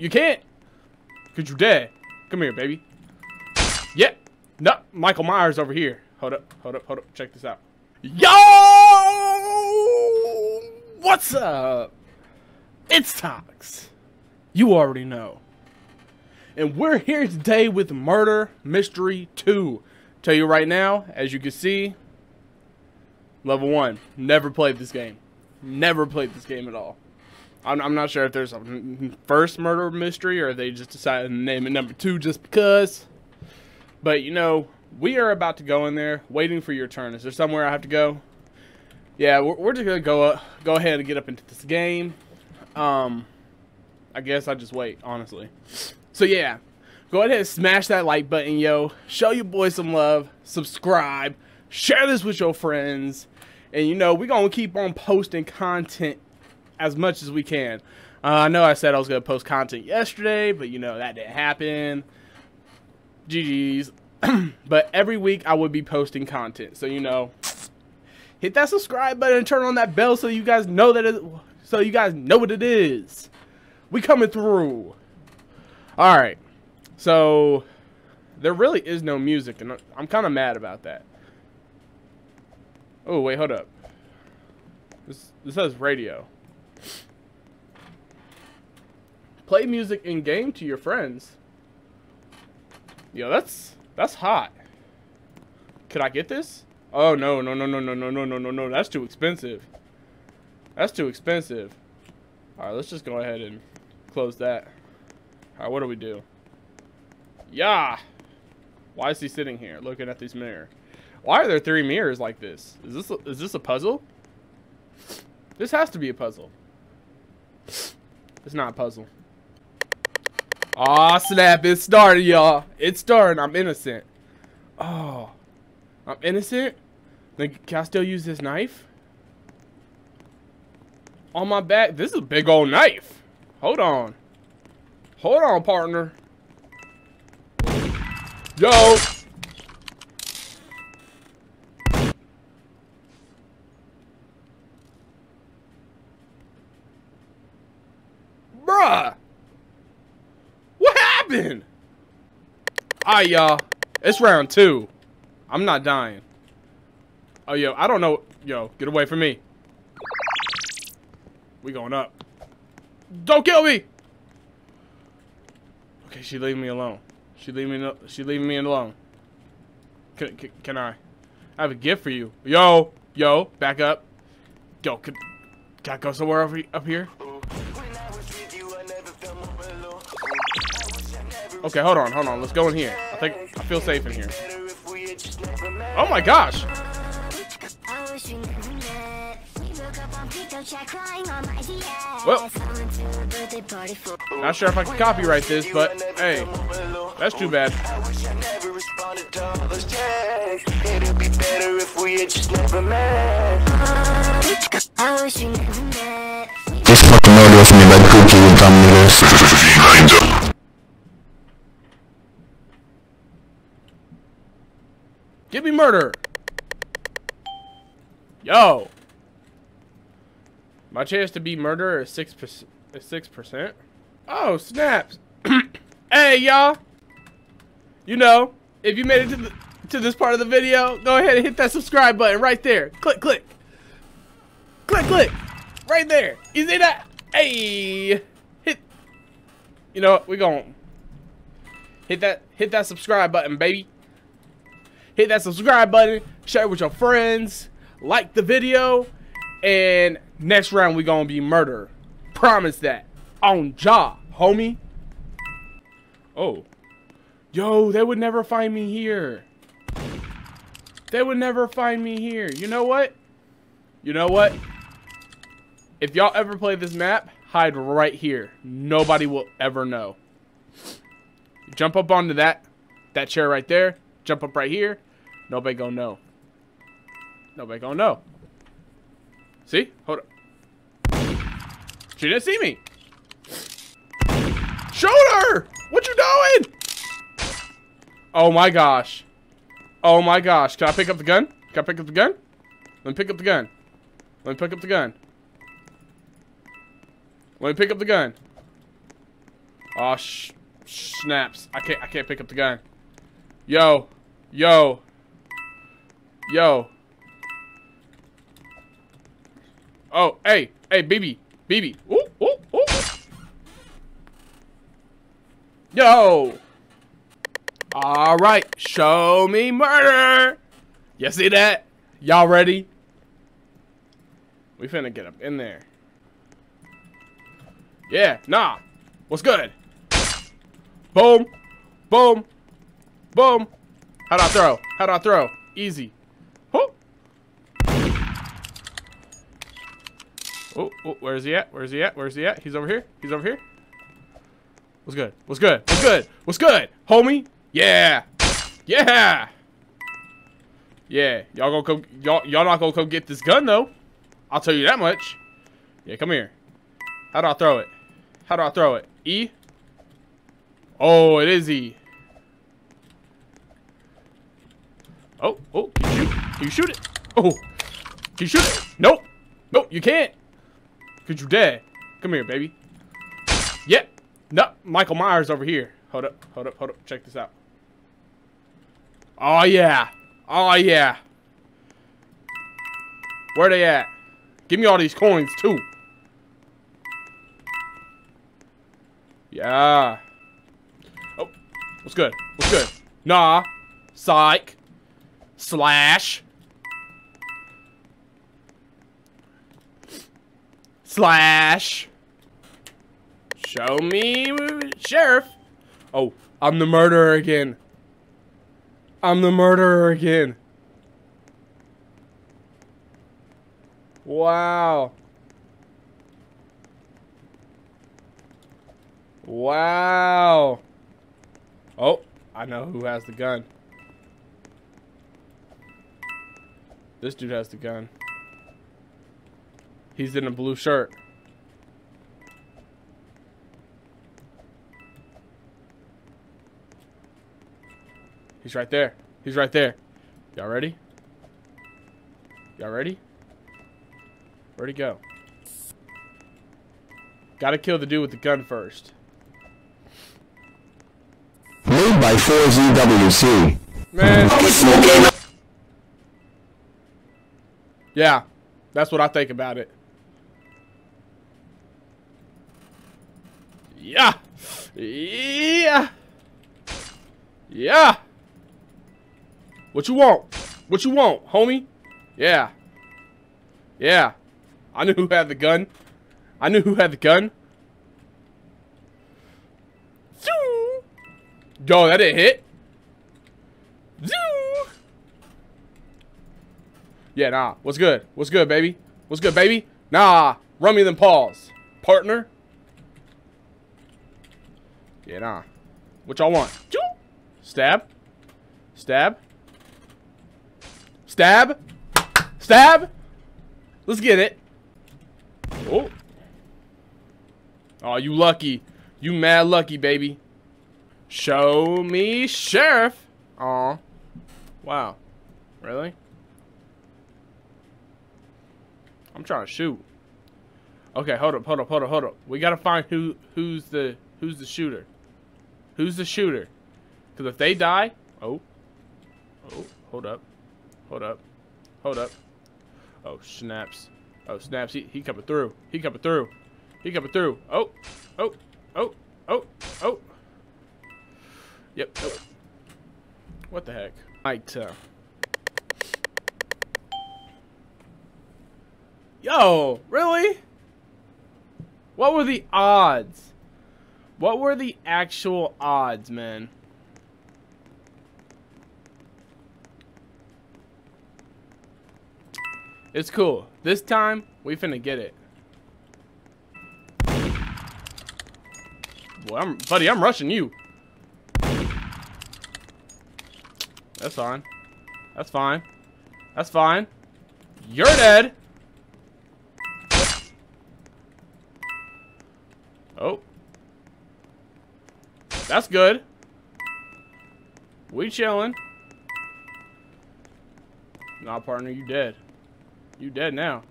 You can't. Cause you're dead. Come here, baby. Yeah. No, Michael Myers over here. Hold up, hold up, hold up. Check this out. Yo! What's up? It's Tox. You already know. And we're here today with Murder Mystery 2. Tell you right now, as you can see, level 1. Never played this game. Never played this game at all. I'm not sure if there's a first murder mystery or they just decided to name it number 2 just because. But, you know, we are about to go in there waiting for your turn. Is there somewhere I have to go? Yeah, we're just going to go ahead and get up into this game. I guess I just wait, honestly. So, yeah. Go ahead and smash that like button, yo. Show your boy some love. Subscribe. Share this with your friends. And, you know, we're going to keep on posting content as much as we can. I know I said I was going to post content yesterday, but, you know, that didn't happen. GG's. But every week I would be posting content. So, you know, hit that subscribe button and turn on that bell so you guys know what it is. We coming through. All right. So there really is no music and I'm kind of mad about that. Oh, wait, hold up. This says radio. Play music in game to your friends. Yo, that's hot. Could I get this? Oh no, that's too expensive. That's too expensive. Alright, let's just go ahead and close that. Alright, what do we do? Yeah. Why is he sitting here looking at this mirror? Why are there 3 mirrors like this? Is this a puzzle? This has to be a puzzle. It's not a puzzle. Aw, oh, snap, it started, y'all. It started. I'm innocent. Oh, I'm innocent? Then can I still use this knife? On my back? This is a big old knife. Hold on. Hold on, partner. Yo. Bruh. Alright, y'all. It's round 2. I'm not dying. Oh, yo. I don't know. Yo, get away from me. We going up. Don't kill me. Okay, she leaving me alone. She leaving me alone. Can I? I have a gift for you. Yo. Yo. Back up. Yo. Can I go somewhere over up here? Okay, hold on. Let's go in here. I feel safe in here. Oh my gosh! Well, not sure if I can copyright this, but hey, that's too bad. This fucking audio is made by Cookie and Dominoes. Give me murder. Yo. My chance to be murderer is 6%. Oh, snaps. Hey, y'all. You know, if you made it to this part of the video, go ahead and hit that subscribe button right there. Click, click. Click, click. Right there. You see that? Hey. Hit. You know what? We're going. Hit that subscribe button, baby. Hit that subscribe button, share it with your friends, like the video, and next round we gonna be murder. Promise that. On job, homie. Oh. Yo, they would never find me here. They would never find me here. You know what? You know what? If y'all ever play this map, hide right here. Nobody will ever know. Jump up onto that chair right there. Jump up right here. Nobody gonna know. Nobody gonna know. See? Hold up. She didn't see me. Shoot her! What you doing? Oh my gosh. Oh my gosh. Can I pick up the gun? Can I pick up the gun? Let me pick up the gun. Let me pick up the gun. Let me pick up the gun. Oh, snaps. I can't pick up the gun. Yo. Yo. Yo. Oh, hey. Hey, BB. BB. Ooh, ooh, ooh. Yo. All right. Show me murder. You see that? Y'all ready? We finna get up in there. Yeah. Nah. What's good? Boom. Boom. Boom. How do I throw? How do I throw? Easy. Oh. Oh, oh, where's he at? Where's he at? Where's he at? He's over here. He's over here. What's good? What's good? What's good? What's good, homie? Yeah. Yeah. Yeah. Y'all gonna come, y'all not gonna come get this gun though. I'll tell you that much. Yeah, come here. How do I throw it? How do I throw it? E? Oh, it is E. Oh, oh, can you shoot? Can you shoot it? Oh, can you shoot it? Nope. Nope, you can't. Cause you're dead. Come here, baby. Yep. No, Michael Myers over here. Hold up, hold up, hold up. Check this out. Oh, yeah. Oh, yeah. Where they at? Give me all these coins, too. Yeah. Oh, what's good? What's good? Nah. Psych. Slash. Slash. Show me, Sheriff. Oh, I'm the murderer again. I'm the murderer again. Wow. Wow. Oh, I know who has the gun. This dude has the gun. He's in a blue shirt. He's right there. He's right there. Y'all ready? Y'all ready? Where'd he go? Gotta kill the dude with the gun first. Made by 4ZWC. Man. Yeah, that's what I think about it. Yeah. Yeah. Yeah. What you want? What you want, homie? Yeah. Yeah. I knew who had the gun. I knew who had the gun. Zoo. Yo, that didn't hit. Zoo. Yeah, nah. What's good? What's good, baby? What's good, baby? Nah. Run me them paws, partner. Yeah, nah. What y'all want? Stab. Stab. Stab. Stab. Let's get it. Oh. Oh, you lucky. You mad lucky, baby. Show me, Sheriff. Aw. Wow. Really? I'm trying to shoot. Okay, hold up, hold up, hold up, hold up. We gotta find who's the shooter. Who's the shooter? Cause if they die, oh. Oh, hold up. Hold up. Hold up. Oh, snaps. Oh, snaps. He coming through. He coming through. He coming through. Oh. Oh. Oh. Oh. Oh. Yep. Oh. What the heck? Yo, really? What were the odds? What were the actual odds, man? It's cool. This time, we finna get it. Boy, buddy, I'm rushing you. That's fine. That's fine. That's fine. You're dead. Oh. That's good. We chilling. Nah, partner, you dead. You dead now.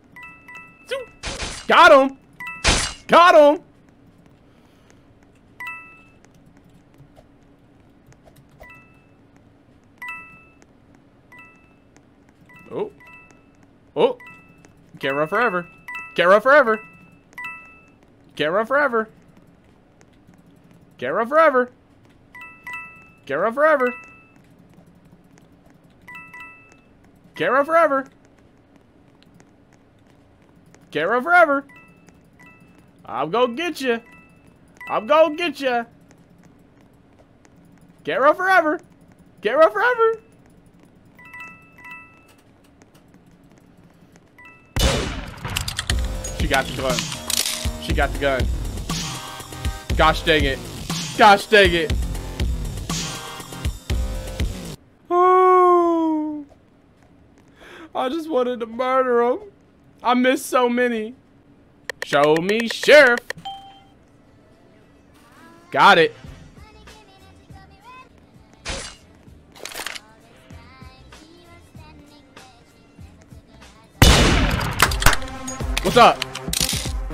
Got him! Got him! Oh. Oh. Can't run forever. Can't run forever. Can't run forever. Can't run forever. Can't run forever. Can't run forever. Can't run forever. I'm gonna get you. I'm gonna get you. Can't run forever. Can't run forever. She got the gun. She got the gun. Gosh dang it. Gosh dang it. Oh, I just wanted to murder him. I missed so many. Show me, Sheriff. Got it. What's up?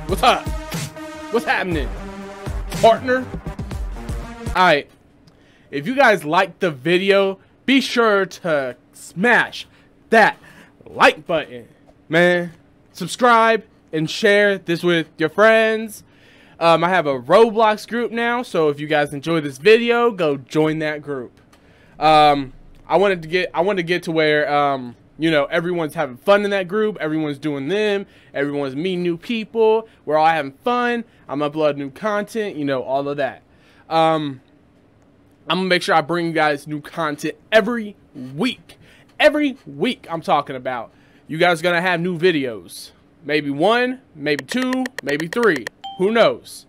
What's up? What's happening? Partner? Alright. If you guys liked the video, be sure to smash that like button. Man. Subscribe and share this with your friends. I have a Roblox group now, so if you guys enjoy this video, go join that group. I wanted to get to where you know, everyone's having fun in that group. Everyone's doing them. Everyone's meeting new people. We're all having fun. I'm uploading new content. You know, all of that. I'm going to make sure I bring you guys new content every week. Every week I'm talking about. You guys are going to have new videos. Maybe one, maybe two, maybe three. Who knows?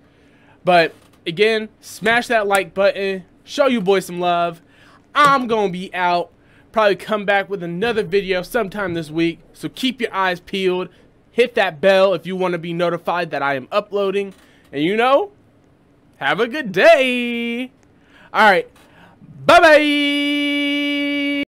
But, again, smash that like button. Show you boys some love. I'm going to be out. Probably come back with another video sometime this week, so keep your eyes peeled. Hit that bell if you want to be notified that I am uploading, and you know, have a good day. All right, bye bye.